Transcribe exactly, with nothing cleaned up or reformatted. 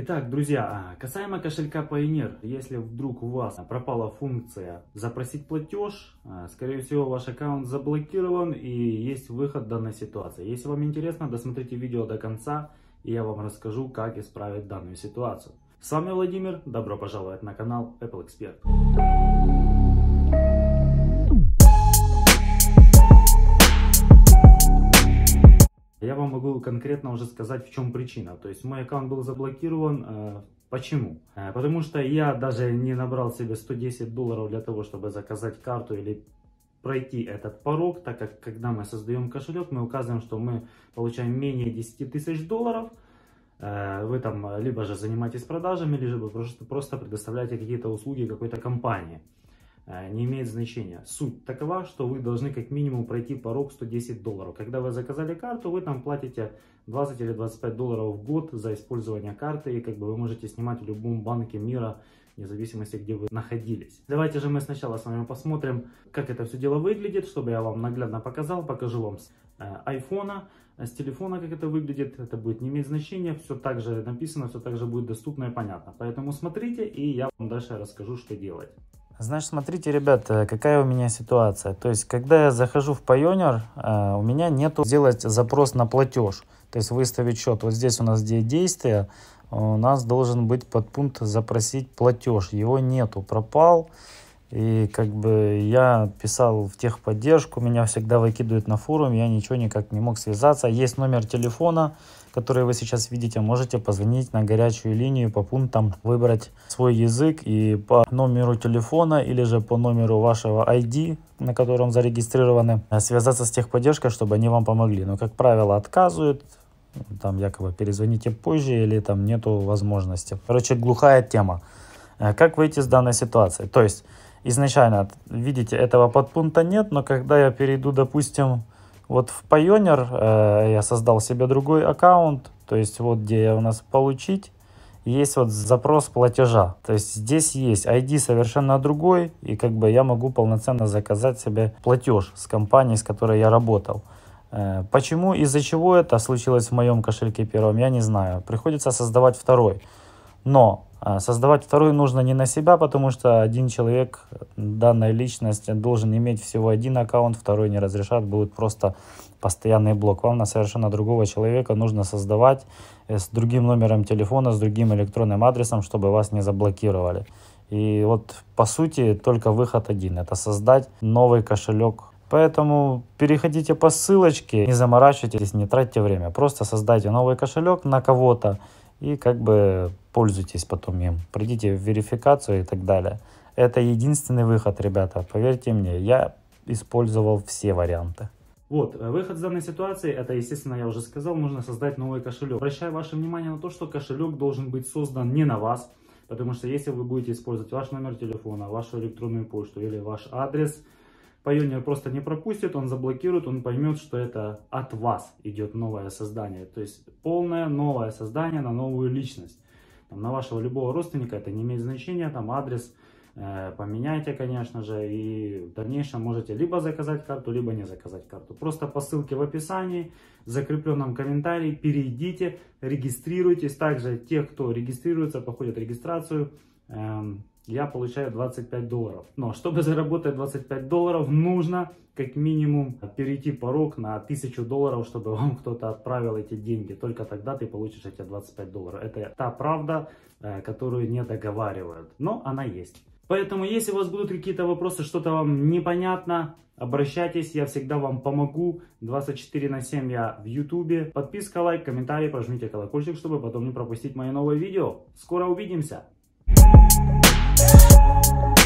Итак, друзья, касаемо кошелька Payoneer, если вдруг у вас пропала функция запросить платеж, скорее всего ваш аккаунт заблокирован и есть выход данной ситуации. Если вам интересно, досмотрите видео до конца, и я вам расскажу, как исправить данную ситуацию. С вами Владимир, добро пожаловать на канал Apple Expert. Я вам могу конкретно уже сказать, в чем причина. То есть мой аккаунт был заблокирован. Почему? Потому что я даже не набрал себе сто десять долларов для того, чтобы заказать карту или пройти этот порог, так как когда мы создаем кошелек, мы указываем, что мы получаем менее десяти тысяч долларов. Вы там либо же занимаетесь продажами, либо просто предоставляете какие-то услуги какой-то компании. Не имеет значения. Суть такова, что вы должны как минимум пройти порог сто десять долларов. Когда вы заказали карту, вы там платите двадцать или двадцать пять долларов в год за использование карты. И как бы вы можете снимать в любом банке мира, вне зависимости, где вы находились. Давайте же мы сначала с вами посмотрим, как это все дело выглядит, чтобы я вам наглядно показал. Покажу вам с айфона, с телефона, как это выглядит. Это будет не иметь значения. Все так же написано, все так же будет доступно и понятно. Поэтому смотрите, и я вам дальше расскажу, что делать. Значит, смотрите, ребята, какая у меня ситуация. То есть, когда я захожу в Payoneer, у меня нету сделать запрос на платеж. То есть, выставить счет. Вот здесь у нас где действия, у нас должен быть подпункт «Запросить платеж». Его нету, пропал. И как бы я писал в техподдержку, меня всегда выкидывают на форум, я ничего никак не мог связаться. Есть номер телефона, который вы сейчас видите, можете позвонить на горячую линию по пунктам, выбрать свой язык и по номеру телефона или же по номеру вашего ай ди, на котором зарегистрированы, связаться с техподдержкой, чтобы они вам помогли. Но, как правило, отказывают, там якобы перезвоните позже или там нету возможности. Короче, глухая тема. Как выйти из данной ситуации? То есть, изначально, видите, этого подпункта нет, но когда я перейду, допустим, вот в Payoneer, э, я создал себе другой аккаунт, то есть вот где я у нас «Получить», есть вот запрос платежа. То есть здесь есть ай ди совершенно другой, и как бы я могу полноценно заказать себе платеж с компанией, с которой я работал. Э, почему, из-за чего это случилось в моем кошельке первом, я не знаю. Приходится создавать второй. Но создавать второй нужно не на себя, потому что один человек, данная личность, должен иметь всего один аккаунт, второй не разрешат, будет просто постоянный блок. Вам на совершенно другого человека нужно создавать с другим номером телефона, с другим электронным адресом, чтобы вас не заблокировали. И вот по сути только выход один – это создать новый кошелек. Поэтому переходите по ссылочке, не заморачивайтесь, не тратьте время. Просто создайте новый кошелек на кого-то и как бы пользуйтесь потом им, придите в верификацию и так далее. Это единственный выход, ребята, поверьте мне, я использовал все варианты. Вот, выход из данной ситуации, это, естественно, я уже сказал, нужно создать новый кошелек. Обращаю ваше внимание на то, что кошелек должен быть создан не на вас, потому что если вы будете использовать ваш номер телефона, вашу электронную почту или ваш адрес, Payoneer просто не пропустит, он заблокирует, он поймет, что это от вас идет новое создание. То есть полное новое создание на новую личность. Там, на вашего любого родственника это не имеет значения, там адрес э, поменяйте, конечно же, и в дальнейшем можете либо заказать карту, либо не заказать карту. Просто по ссылке в описании, в закрепленном комментарии перейдите, регистрируйтесь. Также те, кто регистрируется, проходят регистрацию, э, я получаю двадцать пять долларов. Но чтобы заработать двадцать пять долларов, нужно как минимум перейти порог на тысячу долларов, чтобы вам кто-то отправил эти деньги. Только тогда ты получишь эти двадцать пять долларов. Это та правда, которую не договаривают. Но она есть. Поэтому, если у вас будут какие-то вопросы, что-то вам непонятно, обращайтесь, я всегда вам помогу. двадцать четыре на семь я в YouTube. Подписка, лайк, комментарий, прожмите колокольчик, чтобы потом не пропустить мои новые видео. Скоро увидимся! We'll be right back.